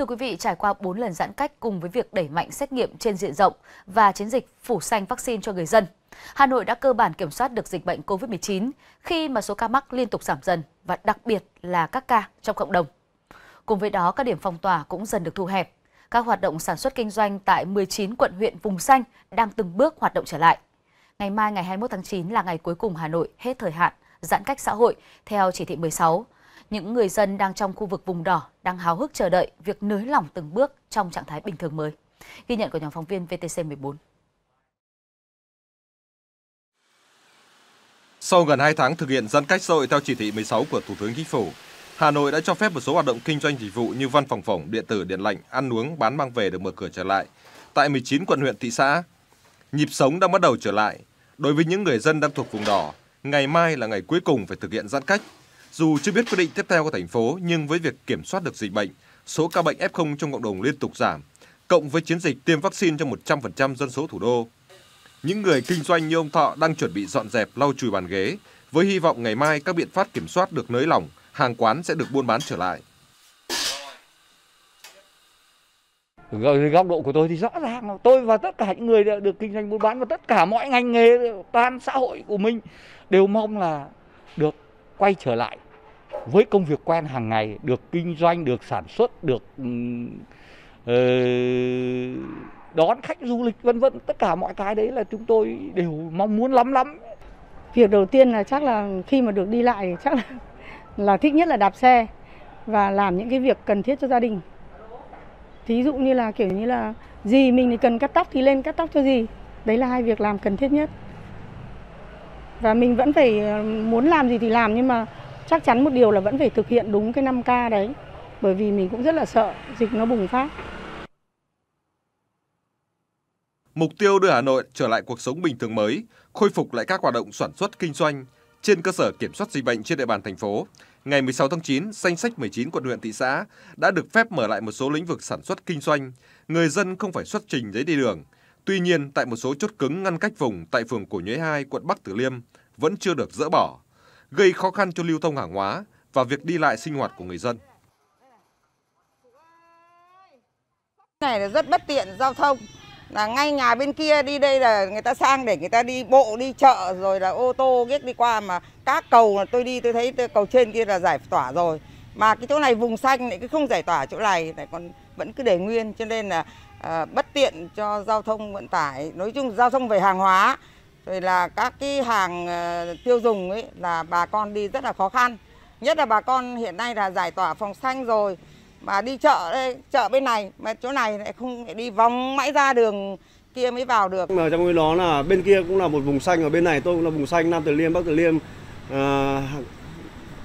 Thưa quý vị, trải qua 4 lần giãn cách cùng với việc đẩy mạnh xét nghiệm trên diện rộng và chiến dịch phủ xanh vaccine cho người dân, Hà Nội đã cơ bản kiểm soát được dịch bệnh COVID-19 khi mà số ca mắc liên tục giảm dần và đặc biệt là các ca trong cộng đồng. Cùng với đó, các điểm phong tỏa cũng dần được thu hẹp. Các hoạt động sản xuất kinh doanh tại 19 quận huyện vùng xanh đang từng bước hoạt động trở lại. Ngày mai ngày 21 tháng 9 là ngày cuối cùng Hà Nội hết thời hạn giãn cách xã hội theo chỉ thị 16. Những người dân đang trong khu vực vùng đỏ đang háo hức chờ đợi việc nới lỏng từng bước trong trạng thái bình thường mới. Ghi nhận của nhóm phóng viên VTC14. Sau gần 2 tháng thực hiện giãn cách xã hội theo chỉ thị 16 của Thủ tướng Chính phủ, Hà Nội đã cho phép một số hoạt động kinh doanh dịch vụ như văn phòng phẩm, điện tử, điện lạnh, ăn uống, bán mang về được mở cửa trở lại tại 19 quận huyện thị xã. Nhịp sống đã bắt đầu trở lại. Đối với những người dân đang thuộc vùng đỏ, ngày mai là ngày cuối cùng phải thực hiện giãn cách. Dù chưa biết quyết định tiếp theo của thành phố, nhưng với việc kiểm soát được dịch bệnh, số ca bệnh F0 trong cộng đồng liên tục giảm, cộng với chiến dịch tiêm vaccine cho 100% dân số thủ đô, những người kinh doanh như ông Thọ đang chuẩn bị dọn dẹp, lau chùi bàn ghế, với hy vọng ngày mai các biện pháp kiểm soát được nới lỏng, hàng quán sẽ được buôn bán trở lại. Góc độ của tôi thì rõ ràng tôi và tất cả những người được kinh doanh buôn bán và tất cả mọi ngành nghề toàn xã hội của mình đều mong là được quay trở lại với công việc quen hàng ngày, được kinh doanh, được sản xuất, được đón khách du lịch vân vân, tất cả mọi cái đấy là chúng tôi đều mong muốn lắm. Việc đầu tiên là chắc là khi mà được đi lại chắc là thích nhất là đạp xe và làm những cái việc cần thiết cho gia đình. Thí dụ như là kiểu như là dì mình thì cần cắt tóc thì lên cắt tóc cho dì. Đấy là hai việc làm cần thiết nhất. Và mình vẫn phải muốn làm gì thì làm, nhưng mà chắc chắn một điều là vẫn phải thực hiện đúng cái 5K đấy. Bởi vì mình cũng rất là sợ dịch nó bùng phát. Mục tiêu đưa Hà Nội trở lại cuộc sống bình thường mới, khôi phục lại các hoạt động sản xuất kinh doanh trên cơ sở kiểm soát dịch bệnh trên địa bàn thành phố. Ngày 16 tháng 9, danh sách 19 quận huyện thị xã đã được phép mở lại một số lĩnh vực sản xuất kinh doanh, người dân không phải xuất trình giấy đi đường. Tuy nhiên, tại một số chốt cứng ngăn cách vùng tại phường Cổ Nhuế 2, quận Bắc Tử Liêm vẫn chưa được dỡ bỏ, gây khó khăn cho lưu thông hàng hóa và việc đi lại sinh hoạt của người dân. Này là rất bất tiện giao thông, là ngay nhà bên kia đi đây là người ta sang để người ta đi bộ, đi chợ rồi là ô tô ghét đi qua, mà các cầu là tôi thấy cầu trên kia là giải tỏa rồi, mà cái chỗ này vùng xanh lại cứ không giải tỏa, chỗ này lại còn vẫn cứ để nguyên, cho nên là bất tiện cho giao thông vận tải. Nói chung giao thông về hàng hóa rồi là các cái hàng tiêu dùng ấy là bà con đi rất là khó khăn, nhất là bà con hiện nay là giải tỏa phòng xanh rồi mà đi chợ đây, chợ bên này mà chỗ này lại không, đi vòng mãi ra đường kia mới vào được. Mà trong cái đó là bên kia cũng là một vùng xanh, ở bên này tôi cũng là vùng xanh, Nam Từ Liêm, Bắc Từ Liêm,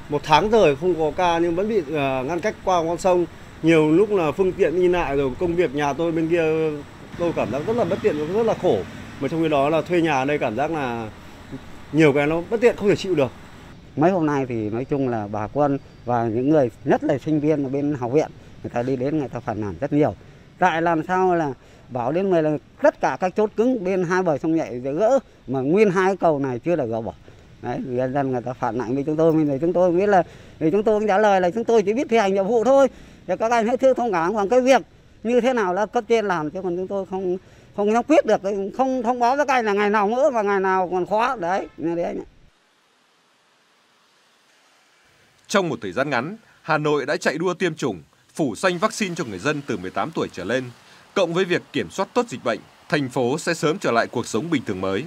một tháng rồi không có ca nhưng vẫn bị ngăn cách qua con sông. Nhiều lúc là phương tiện đi lại rồi công việc nhà tôi bên kia tôi cảm giác rất là bất tiện, rất là khổ. Mà trong cái đó là thuê nhà ở đây cảm giác là nhiều cái nó bất tiện không thể chịu được. Mấy hôm nay thì nói chung là bà con và những người, nhất là sinh viên ở bên học viện, người ta đi đến người ta phản nàn rất nhiều. Tại làm sao là bảo đến người là tất cả các chốt cứng bên hai bờ sông Nhạy gỡ, mà nguyên hai cầu này chưa được gỡ bỏ. Đấy, nhân dân người ta phản nàn với chúng tôi, bây giờ chúng tôi biết là chúng tôi cũng trả lời là chúng tôi chỉ biết thi hành nhiệm vụ thôi. Thì các anh hãy thông cảm bằng cái việc như thế nào là cấp trên làm, chứ còn chúng tôi không giải quyết được, không thông báo với các anh là ngày nào nữa và ngày nào còn khóa đấy. Trong một thời gian ngắn, Hà Nội đã chạy đua tiêm chủng, phủ xanh vaccine cho người dân từ 18 tuổi trở lên. Cộng với việc kiểm soát tốt dịch bệnh, thành phố sẽ sớm trở lại cuộc sống bình thường mới.